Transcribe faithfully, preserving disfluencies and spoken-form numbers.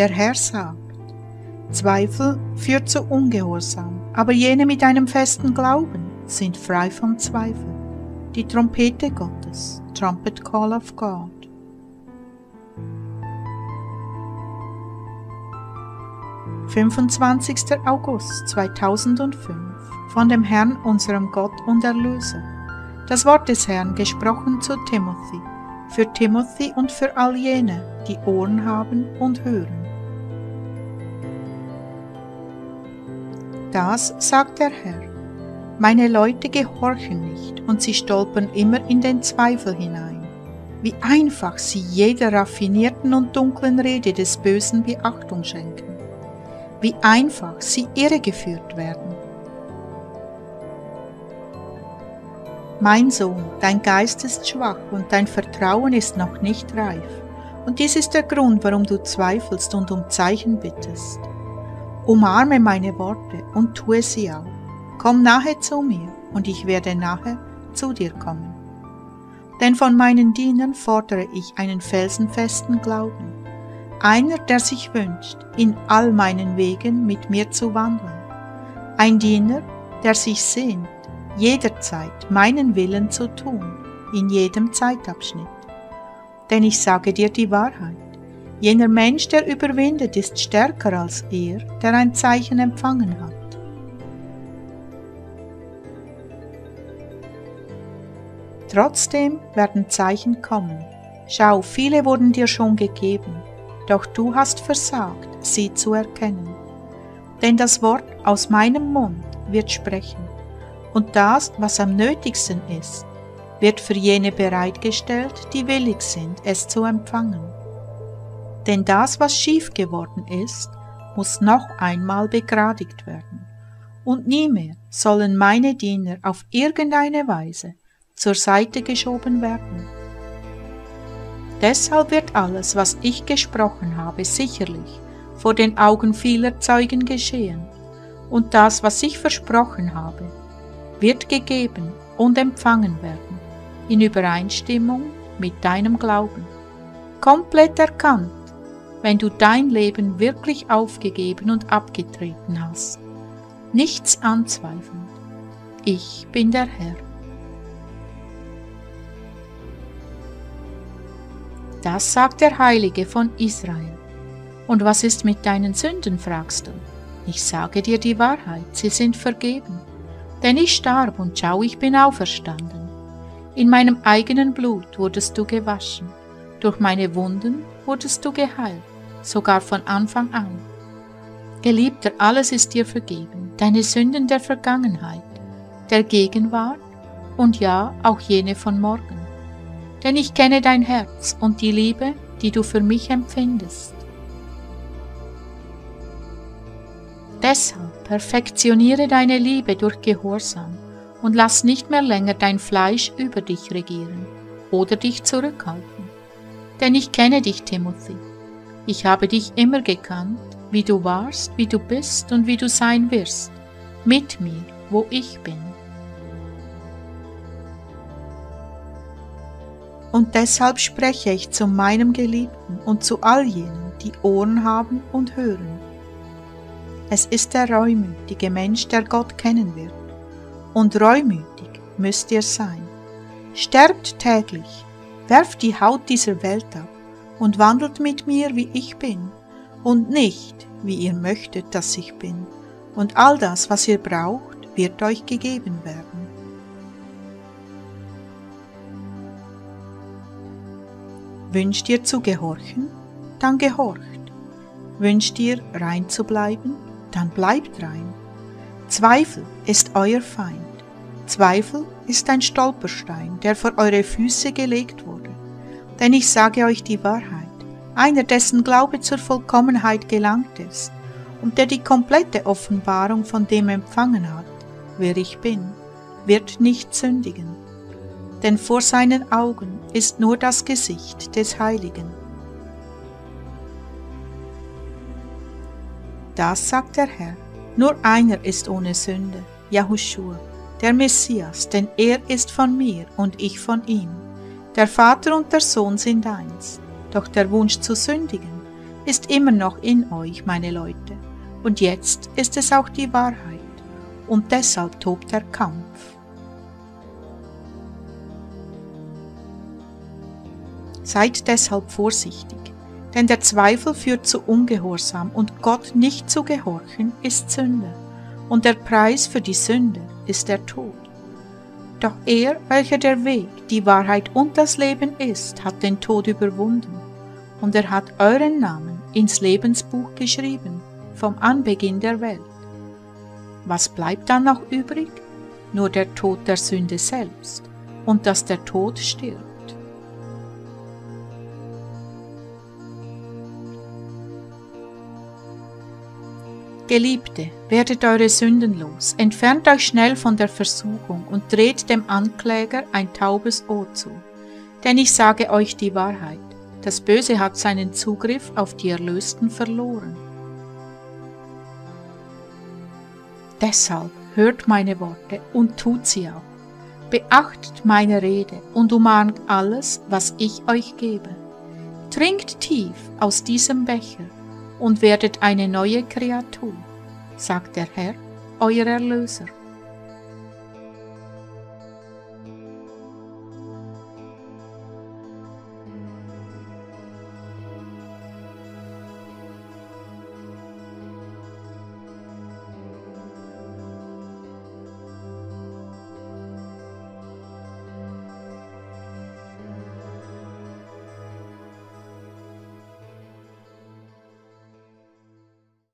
der Herr sagt. Zweifel führt zu Ungehorsam, aber jene mit einem festen Glauben sind frei von Zweifel. Die Trompete Gottes, Trumpet Call of God. fünfundzwanzigster August zweitausendfünf von dem Herrn, unserem Gott und Erlöser. Das Wort des Herrn gesprochen zu Timothy, für Timothy und für all jene, die Ohren haben und hören. Das sagt der Herr. Meine Leute gehorchen nicht und sie stolpern immer in den Zweifel hinein. Wie einfach sie jeder raffinierten und dunklen Rede des Bösen Beachtung schenken. Wie einfach sie irregeführt werden. Mein Sohn, dein Geist ist schwach und dein Vertrauen ist noch nicht reif. Und dies ist der Grund, warum du zweifelst und um Zeichen bittest. Umarme meine Worte und tue sie auf. Komm nahe zu mir und ich werde nahe zu dir kommen. Denn von meinen Dienern fordere ich einen felsenfesten Glauben. Einer, der sich wünscht, in all meinen Wegen mit mir zu wandeln. Ein Diener, der sich sehnt, jederzeit meinen Willen zu tun, in jedem Zeitabschnitt. Denn ich sage dir die Wahrheit. Jener Mensch, der überwindet, ist stärker als er, der ein Zeichen empfangen hat. Trotzdem werden Zeichen kommen. Schau, viele wurden dir schon gegeben. Doch du hast versagt, sie zu erkennen. Denn das Wort aus meinem Mund wird sprechen, und das, was am nötigsten ist, wird für jene bereitgestellt, die willig sind, es zu empfangen. Denn das, was schief geworden ist, muss noch einmal begradigt werden, und nie mehr sollen meine Diener auf irgendeine Weise zur Seite geschoben werden. Deshalb wird alles, was ich gesprochen habe, sicherlich vor den Augen vieler Zeugen geschehen. Und das, was ich versprochen habe, wird gegeben und empfangen werden, in Übereinstimmung mit deinem Glauben. Komplett erkannt, wenn du dein Leben wirklich aufgegeben und abgetreten hast. Nichts anzweifelnd. Ich bin der Herr. Das sagt der Heilige von Israel. Und was ist mit deinen Sünden, fragst du? Ich sage dir die Wahrheit, sie sind vergeben. Denn ich starb und schau, ich bin auferstanden. In meinem eigenen Blut wurdest du gewaschen. Durch meine Wunden wurdest du geheilt, sogar von Anfang an. Geliebter, alles ist dir vergeben, deine Sünden der Vergangenheit, der Gegenwart und ja, auch jene von morgen. Denn ich kenne dein Herz und die Liebe, die du für mich empfindest. Deshalb perfektioniere deine Liebe durch Gehorsam und lass nicht mehr länger dein Fleisch über dich regieren oder dich zurückhalten. Denn ich kenne dich, Timothy. Ich habe dich immer gekannt, wie du warst, wie du bist und wie du sein wirst, mit mir, wo ich bin. Und deshalb spreche ich zu meinem Geliebten und zu all jenen, die Ohren haben und hören. Es ist der reumütige Mensch, der Gott kennen wird. Und reumütig müsst ihr sein. Sterbt täglich, werft die Haut dieser Welt ab und wandelt mit mir, wie ich bin, und nicht, wie ihr möchtet, dass ich bin. Und all das, was ihr braucht, wird euch gegeben werden. Wünscht ihr zu gehorchen? Dann gehorcht. Wünscht ihr rein zu bleiben? Dann bleibt rein. Zweifel ist euer Feind. Zweifel ist ein Stolperstein, der vor eure Füße gelegt wurde. Denn ich sage euch die Wahrheit. Einer, dessen Glaube zur Vollkommenheit gelangt ist und der die komplette Offenbarung von dem empfangen hat, wer ich bin, wird nicht sündigen. Denn vor seinen Augen ist nur das Gesicht des Heiligen. Das sagt der Herr. Nur einer ist ohne Sünde, Yahushua, der Messias, denn er ist von mir und ich von ihm. Der Vater und der Sohn sind eins, doch der Wunsch zu sündigen ist immer noch in euch, meine Leute, und jetzt ist es auch die Wahrheit, und deshalb tobt der Kampf. Seid deshalb vorsichtig, denn der Zweifel führt zu Ungehorsam, und Gott nicht zu gehorchen ist Sünde, und der Preis für die Sünde ist der Tod. Doch er, welcher der Weg, die Wahrheit und das Leben ist, hat den Tod überwunden, und er hat euren Namen ins Lebensbuch geschrieben, vom Anbeginn der Welt. Was bleibt dann noch übrig? Nur der Tod der Sünde selbst, und dass der Tod stirbt. Geliebte, werdet eure Sünden los, entfernt euch schnell von der Versuchung und dreht dem Ankläger ein taubes Ohr zu. Denn ich sage euch die Wahrheit, das Böse hat seinen Zugriff auf die Erlösten verloren. Deshalb hört meine Worte und tut sie auch. Beachtet meine Rede und umarmt alles, was ich euch gebe. Trinkt tief aus diesem Becher und werdet eine neue Kreatur, sagt der Herr, euer Erlöser.